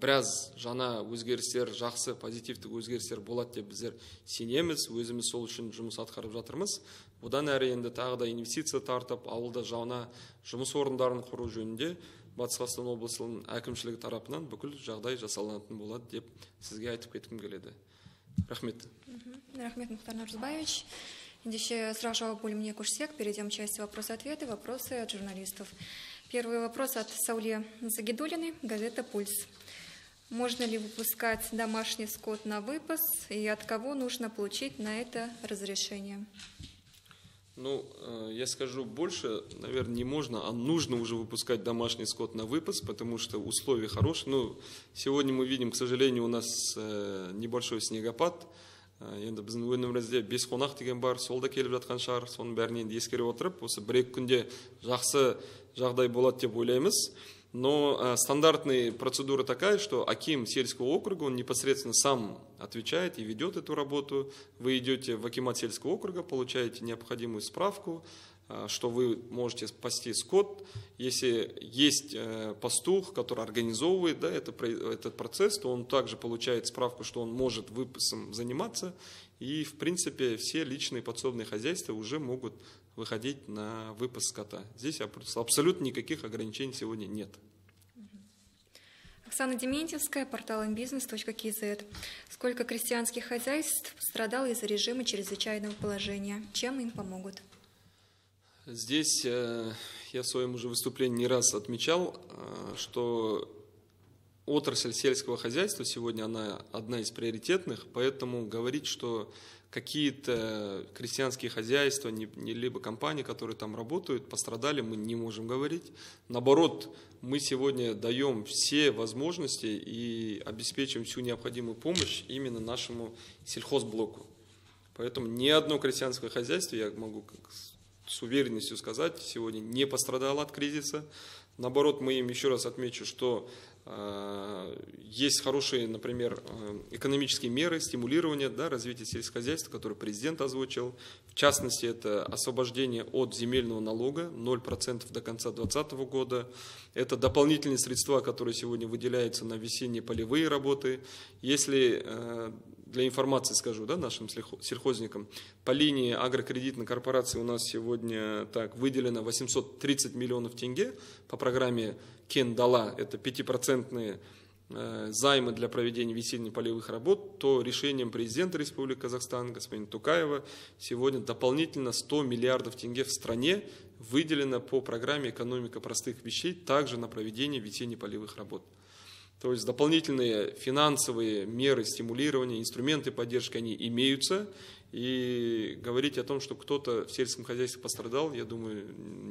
біраз жаңа өзгерістер, жақсы, позитивтік өзгерістер болады деп біздер сенеміз, өзіміз сол үшін жұмыс атқарып жатырмыз. Бұдан әрі енді тағы да инвестиция тартып, ауылда жаңа жұмыс орындарын құру жөнінде Батыс Қазақстан облысының әкімшілігі тарапынан бүкіл жағдай жасалынатын болады деп сізге айтып кеткім келеді. Рахмет. Рахмет, Мухтар Наурзбаевич. Ендеше сразу жауап бөліміне көшсек, перейдем к части вопросы-ответы, вопросы от журналистов. Первый вопрос от Сауле Загидулиной, газета «Пульс». Можно ли выпускать домашний скот на выпас и от кого нужно получить на это разрешение? Ну, я скажу больше, наверное, не можно, а нужно уже выпускать домашний скот на выпас, потому что условия хорошие. Ну, сегодня мы видим, к сожалению, у нас небольшой снегопад. Енді біздің өнімімізде бес қонақ деген бар, солда келіп жатқан шар, соның бәрінен ескере отырып, осы бір-екі күнде жақсы жағдай болады деп ойлаймыз. Но стандартная процедура такая, что аким сельского округа, он непосредственно сам отвечает и ведет эту работу. Вы идете в акимат сельского округа, получаете необходимую справку, что вы можете пасти скот. Если есть пастух, который организовывает, да, это, этот процесс, то он также получает справку, что он может выпасом заниматься. И, в принципе, все личные подсобные хозяйства уже могут выходить на выпас скота. Здесь абсолютно никаких ограничений сегодня нет. Оксана Дементьевская, портал инбизнес точка кз. Сколько крестьянских хозяйств пострадало из-за режима чрезвычайного положения? Чем им помогут? Здесь я в своем уже выступлении не раз отмечал, что отрасль сельского хозяйства сегодня она одна из приоритетных, поэтому говорить, что какие-то крестьянские хозяйства, не, не, либо компании, которые там работают, пострадали, мы не можем говорить. Наоборот, мы сегодня даем все возможности и обеспечиваем всю необходимую помощь именно нашему сельхозблоку. Поэтому ни одно крестьянское хозяйство, я могу с уверенностью сказать, сегодня не пострадало от кризиса. Наоборот, мы им, еще раз отмечу, что э, есть хорошие, например, э, экономические меры стимулирования, да, развития сельского хозяйства, которые президент озвучил. В частности, это освобождение от земельного налога ноль процентов до конца две тысячи двадцатого года. Это дополнительные средства, которые сегодня выделяются на весенние полевые работы. Если... Э, Для информации скажу, да, нашим сельхозникам, по линии агрокредитной корпорации у нас сегодня так выделено восемьсот тридцать миллионов тенге по программе «Кен дала». Это пятипроцентные э, займы для проведения весенних полевых работ. То решением президента Республики Казахстан, господина Тукаева, сегодня дополнительно сто миллиардов тенге в стране выделено по программе «Экономика простых вещей» также на проведение весенних полевых работ. То есть дополнительные финансовые меры стимулирования, инструменты поддержки, они имеются. И говорить о том, что кто-то в сельском хозяйстве пострадал, я думаю,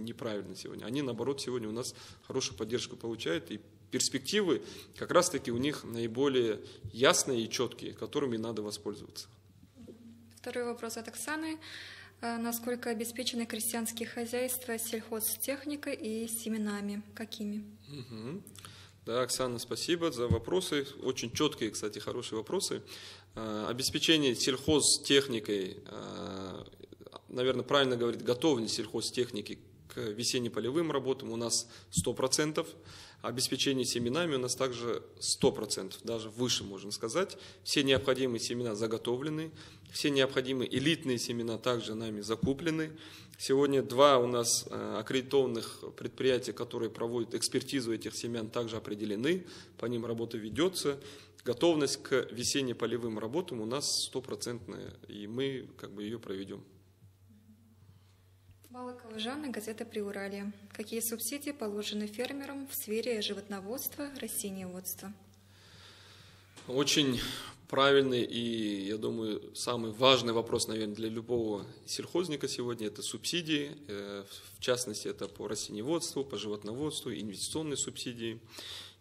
неправильно сегодня. Они, наоборот, сегодня у нас хорошую поддержку получают. И перспективы как раз-таки у них наиболее ясные и четкие, которыми надо воспользоваться. Второй вопрос от Оксаны. Насколько обеспечены крестьянские хозяйства сельхозтехникой и семенами? Какими? Угу. Да, Оксана, спасибо за вопросы. Очень четкие, кстати, хорошие вопросы. Обеспечение сельхозтехникой, наверное, правильно говорить, готовность сельхозтехники к весенне-полевым работам у нас сто процентов. Обеспечение семенами у нас также сто процентов, даже выше, можно сказать. Все необходимые семена заготовлены, все необходимые элитные семена также нами закуплены. Сегодня два у нас аккредитованных предприятия, которые проводят экспертизу этих семян, также определены, по ним работа ведется. Готовность к весенне-полевым работам у нас стопроцентная, и мы как бы ее проведем. Малакова Жанна, газета «Приуралье». Какие субсидии положены фермерам в сфере животноводства, растениеводства? Очень правильный и, я думаю, самый важный вопрос, наверное, для любого сельхозника сегодня – это субсидии. В частности, это по растениеводству, по животноводству, инвестиционные субсидии.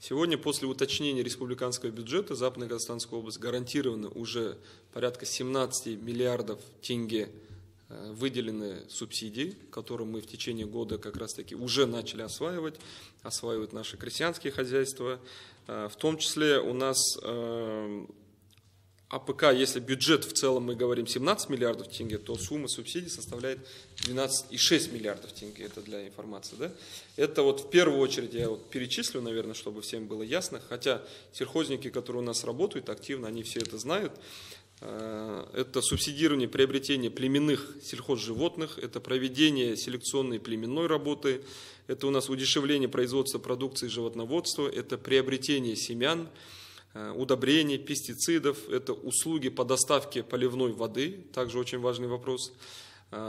Сегодня после уточнения республиканского бюджета Западно-Казахстанская область гарантированно уже порядка семнадцати миллиардов тенге выделены субсидии, которые мы в течение года как раз-таки уже начали осваивать, осваивают наши крестьянские хозяйства. В том числе у нас АПК, если бюджет в целом мы говорим семнадцать миллиардов тенге, то сумма субсидий составляет двенадцать и шесть миллиардов тенге, это для информации. Да? Это вот в первую очередь я вот перечислю, наверное, чтобы всем было ясно, хотя сельхозники, которые у нас работают активно, они все это знают. Это субсидирование приобретения племенных сельхозживотных, это проведение селекционной племенной работы, это у нас удешевление производства продукции животноводства, это приобретение семян, удобрений, пестицидов, это услуги по доставке поливной воды, также очень важный вопрос,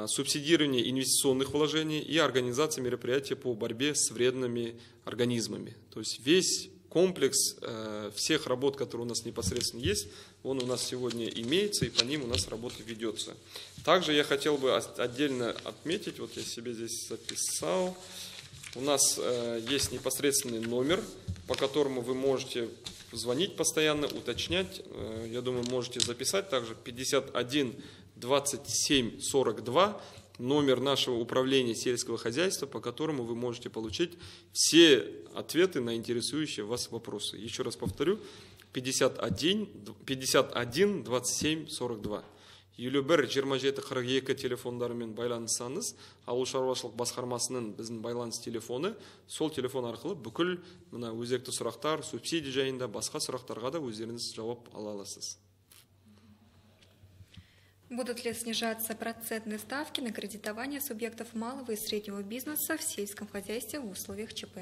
субсидирование инвестиционных вложений и организация мероприятий по борьбе с вредными организмами. То есть весь комплекс э, всех работ, которые у нас непосредственно есть, он у нас сегодня имеется, и по ним у нас работа ведется. Также я хотел бы от, отдельно отметить, вот я себе здесь записал, у нас э, есть непосредственный номер, по которому вы можете звонить постоянно, уточнять, э, я думаю, можете записать также пятьдесят один двадцать семь сорок два, номер нашего управления сельского хозяйства, по которому вы можете получить все ответы на интересующие вас вопросы. Еще раз повторю, пятьдесят один двадцать семь сорок два. елу бир жыйырма жети кырк эки телефондарымен байланыссаңыз, ауыл шаруашылық басқармасының біздің байланыс телефоны, сол телефон арқылы бүкіл мына өзекті сұрақтар, субсидия жайында басқа сұрақтарға да өздеріңіз жауап ала аласыз. Будут ли снижаться процентные ставки на кредитование субъектов малого и среднего бизнеса в сельском хозяйстве в условиях ЧП?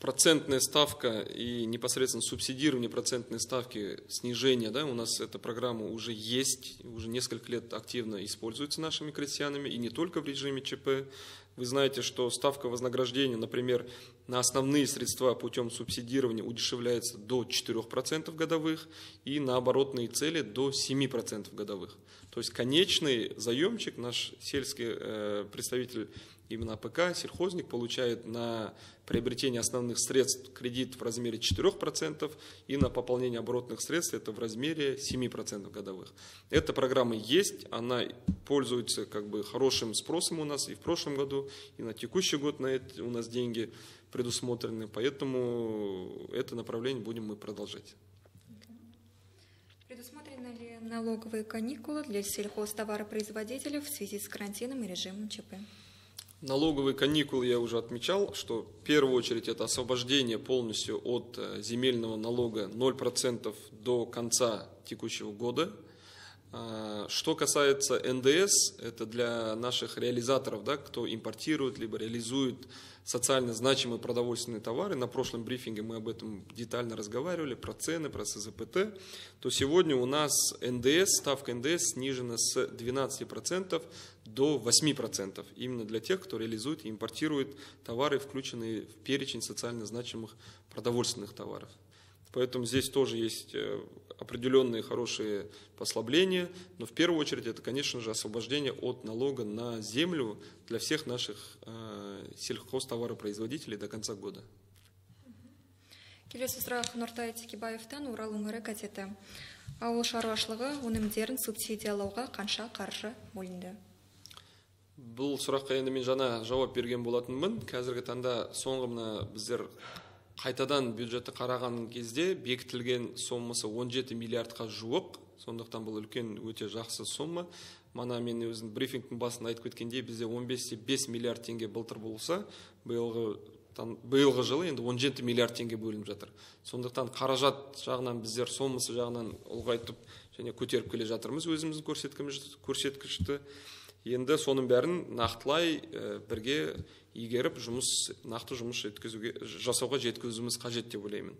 процентная ставка и непосредственно субсидирование процентной ставки, снижение, да, у нас эта программа уже есть, уже несколько лет активно используется нашими крестьянами, и не только в режиме ЧП. Вы знаете, что ставка вознаграждения, например, на основные средства путем субсидирования удешевляется до четырёх процентов годовых и на оборотные цели до семи процентов годовых. То есть конечный заемчик, наш сельский э, представитель именно АПК, сельхозник, получает на приобретение основных средств кредит в размере четырёх процентов и на пополнение оборотных средств это в размере семи процентов годовых. Эта программа есть, она пользуется как бы хорошим спросом у нас и в прошлом году, и на текущий год на это у нас деньги предусмотрены, поэтому это направление будем мы продолжать. Предусмотрены ли налоговые каникулы для сельхозтоваропроизводителей в связи с карантином и режимом ЧП? Налоговые каникулы я уже отмечал, что в первую очередь это освобождение полностью от земельного налога ноль процентов до конца текущего года. Что касается эн дэ эс, это для наших реализаторов, да, кто импортирует либо реализует социально значимые продовольственные товары. На прошлом брифинге мы об этом детально разговаривали, про цены, про СЗПТ. То сегодня у нас эн дэ эс, ставка эн дэ эс снижена с двенадцати процентов до восьми процентов. Именно для тех, кто реализует и импортирует товары, включенные в перечень социально значимых продовольственных товаров. Поэтому здесь тоже есть определенные хорошие послабления, но в первую очередь это, конечно же, освобождение от налога на землю для всех наших сельхозтоваропроизводителей до конца года. Келесі сұрақ Нұртай Текебаевтан Урал өңірі газеті. Ауыл шаруашылығы өнімдерін субсидиялауға қанша қаржы бөлінді? Бұл сұраққа енді мен жаңа жауап берген болатынмын. Қазіргі таңда соңғы мына біздер қайтадан бюджетті қараған кезде бекітілген сомасы он жеті миллиардқа жуық, сондықтан бұл үлкен өте жақсы сомма. Мана мен өзінің брифингтің басында айтып кеткендей, бізде он бес миллиард теңге былтыр болса, биылғы жылы енді он жеті миллиард теңге бөлініп жатыр. Сондықтан қаражат жағынан біздер сомасы жағынан ұлғайтып және көтеріп келе жатырмыз өзіміздің көрсеткішті. Енді соның бәрін нақтылай бірге игеріп жұмыс, нақты жұмыс жасауға жеткізуіміз қажет деп ойлаймын.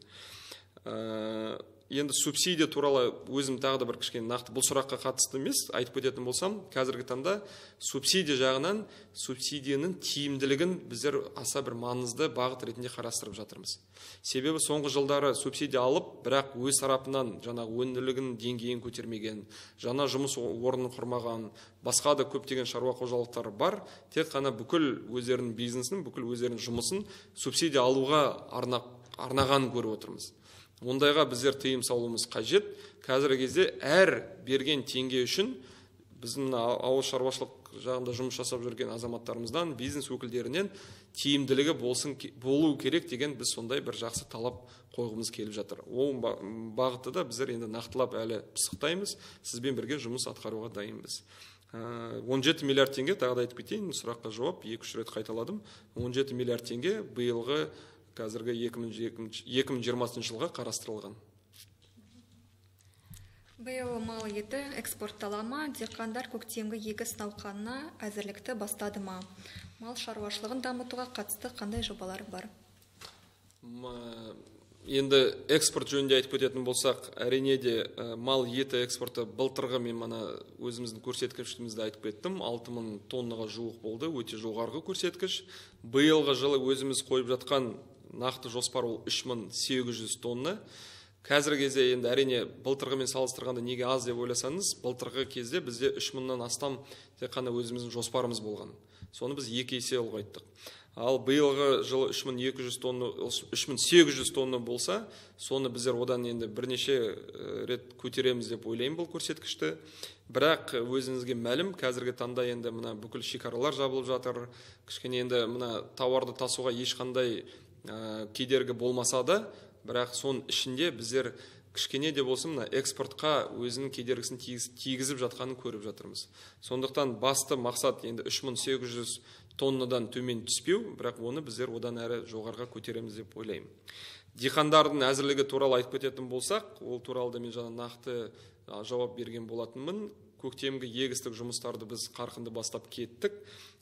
Енді субсидия туралы өзім тағы да бір кішкене нақты бұл сұраққа қатысты емес, айтып өтетін болсам, қазіргі таңда субсидия жағынан субсидияның тиімділігін біздер аса бір маңызды бағыт ретінде қарастырып жатырмыз. Себебі соңғы жылдары субсидия алып, бірақ өз тарапынан жаңағы өнімділігінің деңгейін көтермеген, жаңа жұмыс орнын құрмаған, басқа да көптеген шаруа қожалықтары бар, тек қана бүкіл өздерінің бизнесін, бүкіл өздерінің жұмысын субсидия алуға арнаған көріп отырмыз. Ондайға біздер тыйым салуымыз қажет. Қазіргі кезде әр берген теңге үшін біздің ауыл шаруашылық жағында жұмыс жасап жүрген азаматтарымыздан, бизнес өкілдерінен тиімділігі болсын, болу керек деген біз сондай бір жақсы талап қойғымыз келіп жатыр. Ол бағытты да біздер енді нақтылап әлі пысықтаймыз, сізбен бірге жұмыс атқаруға дайынбыз. он жеті миллиард теңге, тағы да айтып кетейін, сұраққа жауап екі-үш рет қайталадым. он жеті миллиард теңге биылғы қазіргі екі мың жиырмасыншы жылға қарастырылған. Биыл мал еті экспортталама, диқандар көктемгі егіс науқанына әзірлікті бастады ма? Мал шаруашылығын дамытуға қатысты қандай жобалар бар? Енді экспорт жөнінде айтып өтетін болсақ, әрине де мал еті экспорты былтырғы мен мана өзіміздің көрсеткішімізді айтып кеттім, алты мың тоннаға жуық болды, өте жоғарғы көрсеткіш. Биылғы жылы өзіміз қойып жатқан нақты жоспар ол үш мың сегіз жүз тонна. Қазіргі кезде енді әрине былтырғымен салыстырғанда неге аз деп ойласаңыз, былтырғы кезде бізде үш мыңнан астам тек қана өзіміздің жоспарымыз болған. Соны біз екі есе ұлғайттық. Ал биылғы жылы үш мың сегіз жүз тонна болса, соны біздер одан енді бірнеше рет көтереміз деп ойлаймын бұл көрсеткішті. Бірақ өзіңізге мәлім, қазіргі таңда енді мына бүкіл шекаралар жабылып жатыр. Кішкене енді мына тауарды тасуға ешқандай кедергі болмаса да, бірақ соның ішінде біздер кішкене де болсын мына экспортқа өзінің кедергісін тигізіп жатқанын көріп жатырмыз. Сондықтан басты мақсат енді үш мың сегіз жүз тоннадан төмен түспеу, бірақ оны біздер одан әрі жоғарыға көтереміз деп ойлаймын. Диқандардың әзірлігі туралы айтып кететін болсақ, ол туралы да мен жаңа нақты жауап берген болатынмын. көктемгі егістік жұмыстарды біз қарқынды бастап кеттік.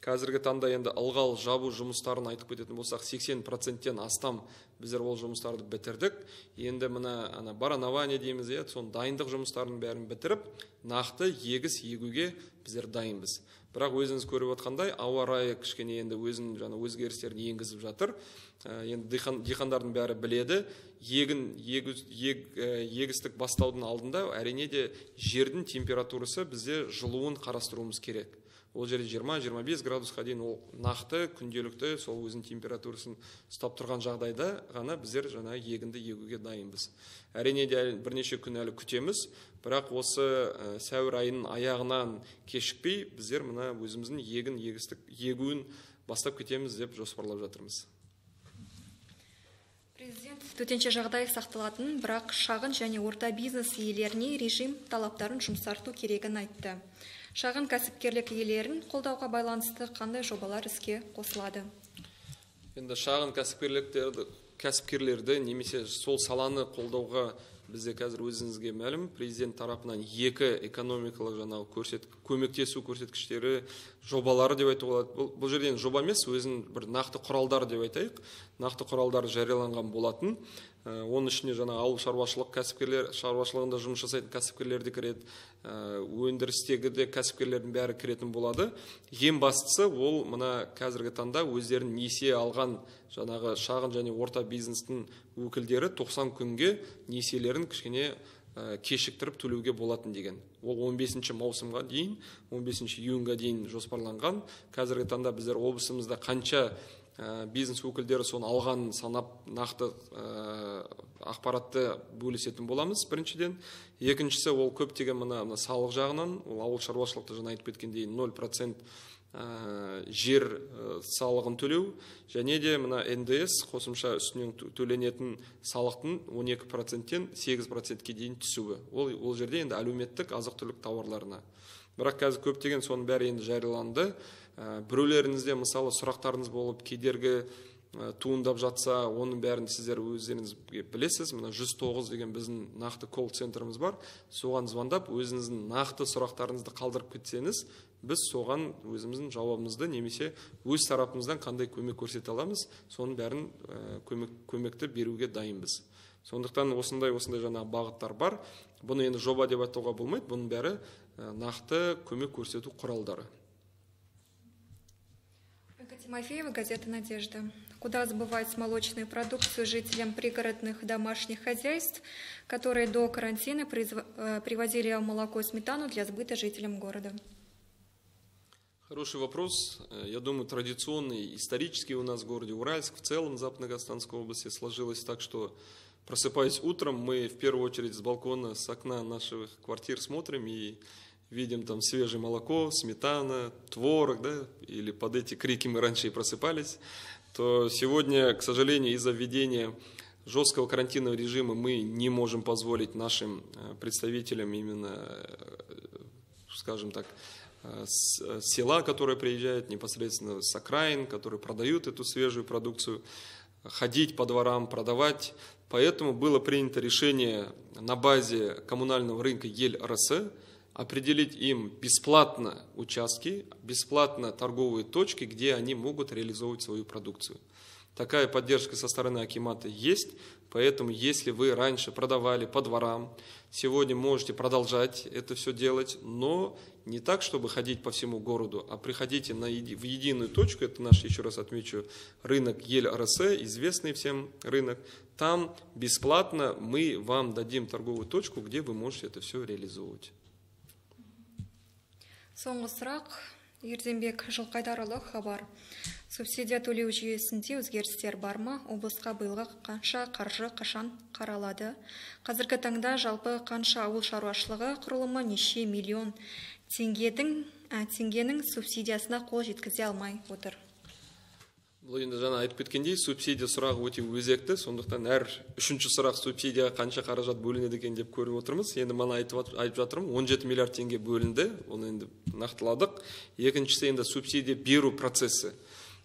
Қазіргі таңда енді ылғал жабу жұмыстарын айтып кететін болсақ, сексен проценттен астам біздер ол жұмыстарды бітірдік. Енді мына баранование дейміз, соның дайындық жұмыстарын бәрін бітіріп, нақты егіс егуге біздер дайынбыз. Бірақ өзіңіз көріп отқандай, ауа райы кішкене енді өзінің жаңа өзгерістерін енгізіп жатыр. Енді диқандардың бәрі біледі, егін егістік бастаудың алдында әрине де жердің температурасы бізде жылуын қарастыруымыз керек. Ол жерде жиырма жиырма бес градусқа дейін ол нақты, күнделікті, сол өзінің температурасын ұстап тұрған жағдайда ғана біздер жаңа егінді егуге дайынбыз. Әрине де бірнеше күн әлі күтеміз, бірақ осы сәуір айының аяғынан кешікпей біздер мына өзіміздің егін егістік егуін бастап кетеміз деп жоспарлап жатырмыз. Президент төтенше жағдай сақталатын, бірақ шағын және орта бизнес иелеріне режим талаптарын жұмсарту керегін айтты. Шағын кәсіпкерлік иелерін қолдауға байланысты қандай жобалар іске қосылады? Енді шағын кәсіпкерлерді немесе сол саланы қолдауға бізде қазір өзіңізге мәлім, президент тарапынан екі экономикалық жаңағы көрсет, көмектесу көрсеткіштері жобалары деп айтуға болады. Бұл жерден жоба емес, өзінің бір нақты құралдар деп айтайық. Нақты құралдар жарияланған болатын. Оның ішіне жаңа ауыл шаруашылық кәсіпкерлер, шаруашылығында жұмыс жасайтын кәсіпкерлер де кіреді, өндірістегі де кәсіпкерлердің бәрі кіретін болады. Ең бастысы ол мына қазіргі таңда өздерін несие алған жаңағы шағын және орта бизнестің өкілдері тоқсан күнге несиелерін кішкене кешіктіріп төлеуге болатын деген. Ол он бесінші маусымға дейін, он бесінші июньға дейін жоспарланған. Қазіргі таңда біздер облысымызда қанша бизнес өкілдері соны алған санап нақты ақпаратты бөлісетін боламыз біріншіден. Екіншісі ол көптеген мына салық жағынан, ол ауыл шаруашылықты жаңа айтып кеткендей нөл процент жер салығын төлеу, және де мына эн дэ эс қосымша үстінен төленетін салықтың он екі проценттен сегіз процентке дейін түсуі. Ол, ол жерде енді әлеуметтік азық-түлік тауарларына. Бірақ қазір көптеген соның бәрі енді жарияланды. Біреулеріңізде мысалы сұрақтарыңыз болып кедергі туындап жатса, оның бәрін сіздер өздеріңіз білесіз. Мына жүз тоғыз деген біздің нақты колл-центріміз бар. Соған звондап, өзіңіздің нақты сұрақтарыңызды қалдырып кетсеңіз, біз соған өзіміздің жауабымызды немесе өз тарапымыздан қандай көмек көрсете аламыз, соның бәрін көмек, көмекті беруге дайынбыз. Сондықтан осындай-осындай жаңа бағыттар бар. Бұны енді жоба деп айтуға болмайды, бұның бәрі нақты көмек көрсету құралдары. Мафеева, газета «Надежда». Куда сбывать молочную продукцию жителям пригородных домашних хозяйств, которые до карантина произв... привозили молоко и сметану для сбыта жителям города? Хороший вопрос. Я думаю, традиционный, исторический у нас в городе Уральск, в целом Западно-Казахстанской области сложилось так, что, просыпаясь утром, мы в первую очередь с балкона, с окна наших квартир смотрим и видим там свежее молоко, сметана, творог, да, или под эти крики мы раньше и просыпались, то сегодня, к сожалению, из-за введения жесткого карантинного режима мы не можем позволить нашим представителям именно, скажем так, с села, которые приезжают непосредственно с окраин, которые продают эту свежую продукцию, ходить по дворам, продавать. Поэтому было принято решение на базе коммунального рынка Ель-РС определить им бесплатно участки, бесплатно торговые точки, где они могут реализовывать свою продукцию. Такая поддержка со стороны акимата есть, поэтому если вы раньше продавали по дворам, сегодня можете продолжать это все делать, но не так, чтобы ходить по всему городу, а приходите на еди, в единую точку, это наш, еще раз отмечу, рынок Ель-РС, известный всем рынок, там бесплатно мы вам дадим торговую точку, где вы можете это все реализовывать. Соңғы сұрақ, Ерденбек, Жылқайдарұлы, хабар. Субсидия төлеу жүйесінде өзгерістер бар ма? Облысқа биылғы қанша қаржы қашан қаралады? Қазіргі таңда жалпы қанша ауыл шаруашылығы құрылымы неше миллион теңгенің субсидиясына қол жеткізе алмай отыр? Бұл енді жаңа айтып кеткендей, субсидия сұрағы өте өзекті, сондықтан әр үшінші сұрақ субсидияға қанша қаражат бөлінеді екен деп көріп отырмыз. Енді мана айтып жатырмын, он жеті миллиард теңге бөлінді, оны енді нақтыладық. Екіншісі енді субсидия беру процесі.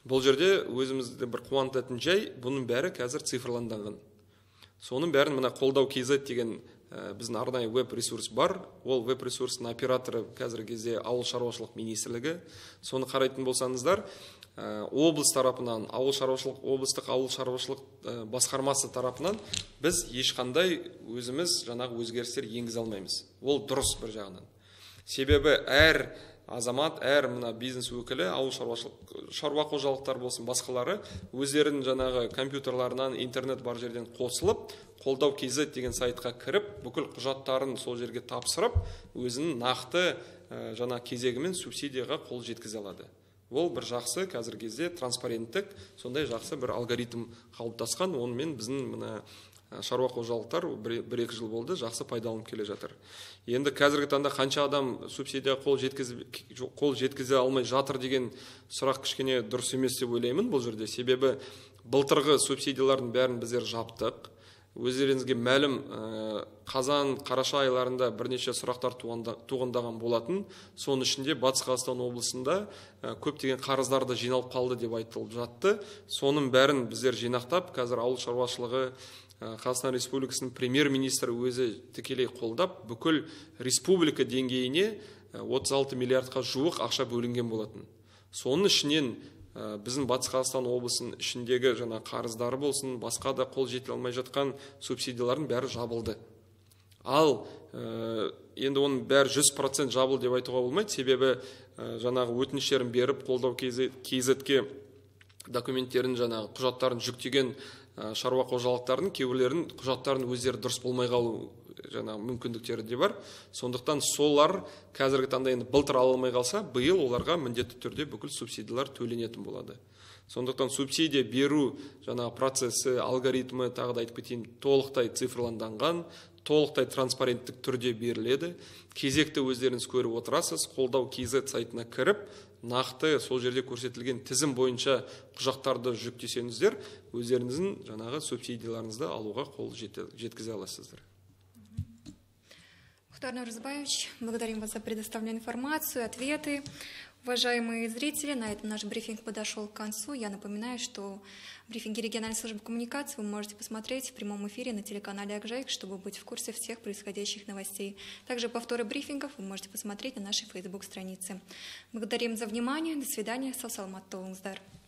Бұл жерде өзімізді бір қуантатын жай, бұның бәрі қазір цифрланданған. Соның бәрін мына қолдау кз деген біздің арнайы веб-ресурс бар, ол веб-ресурстың операторы қазіргі кезде ауыл шаруашылық министрлігі. Соны қарайтын болсаңыздар, облыс тарапынан, ауыл шаруашылық, облыстық ауыл шаруашылық басқармасы тарапынан біз ешқандай өзіміз жаңағы өзгерістер енгізе алмаймыз. Ол дұрыс бір жағынан. Себебі әр азамат, әр мына бизнес өкілі, ауыл шаруашылық, шаруа қожалықтар болсын, басқалары өздерінің жаңағы компьютерларынан интернет бар жерден қосылып, қолдау кз деген сайтқа кіріп, бүкіл құжаттарын сол жерге тапсырып, өзінің нақты жаңа кезегімен субсидияға қол жеткізе алады. Ол бір жақсы, қазір кезде транспаrenттік, сондай жақсы бір алгоритм қалыптасқан, онымен біздің мына шаруа қожалықтар бір-екі жыл болды, жақсы пайдаланып келе жатыр. Енді қазіргі таңда қанша адам субсидия қол жеткізе, қол жеткізе алмай жатыр деген сұрақ кішкене дұрыс емес деп ойлаймын бұл жерде. Себебі былтырғы субсидиялардың бәрін біздер жаптық. Өздеріңізге мәлім, қазан, қараша айларында бірнеше сұрақтар туғындаған болатын. Соның ішінде Батыс Қазақстан облысында көптеген қарыздар да жиналып қалды деп айтылып жатты. Соның бәрін біздер жинақтап, қазір ауыл шаруашылығы Қазақстан Республикасының премьер-министрі өзі тікелей қолдап, бүкіл республика деңгейіне отыз алты миллиардқа жуық ақша бөлінген болатын. Соның ішінен біздің Батыс Қазақстан облысының ішіндегі жаңа қарыздары болсын, басқа да қол жетіле алмай жатқан субсидиялардың бәрі жабылды. Ал енді оның бәрі жүз процент жабылды деп айтуға болмайды, себебі жаңағы өтініштерін беріп, қолдау кз-ке документтерін, жаңағы құжаттарын жүктеген шаруа қожалықтарының кейбірлерінің құжаттарын өздері дұрыс болмай қалу жаңағы мүмкіндіктері де бар. Сондықтан солар қазіргі таңда енді былтыр ала алмай қалса, биыл оларға міндетті түрде бүкіл субсидиялар төленетін болады. Сондықтан субсидия беру жаңағы процесі, алгоритмі, тағы да айтып кетейін, толықтай цифрланданған, толықтай транспаrenттік түрде беріледі. Кезекті өздеріңіз көріп отырасыз, қолдау кз сайтына кіріп, нақты сол жерде көрсетілген тізім бойынша құжаттарды жүктесеңіздер, өздеріңіздің жаңағы субсидияларыңызды алуға қол жеткізе аласыздар. Мухтар Наурзбаевич, благодарим вас за предоставленную информацию, ответы. Уважаемые зрители, на этом наш брифинг подошел к концу. Я напоминаю, что брифинги региональной службы коммуникации вы можете посмотреть в прямом эфире на телеканале Акжайык, чтобы быть в курсе всех происходящих новостей. Также повторы брифингов вы можете посмотреть на нашей фейсбук-странице. Благодарим за внимание. До свидания. Сау саламат, толыңыздар.